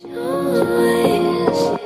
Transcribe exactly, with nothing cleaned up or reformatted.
Joy.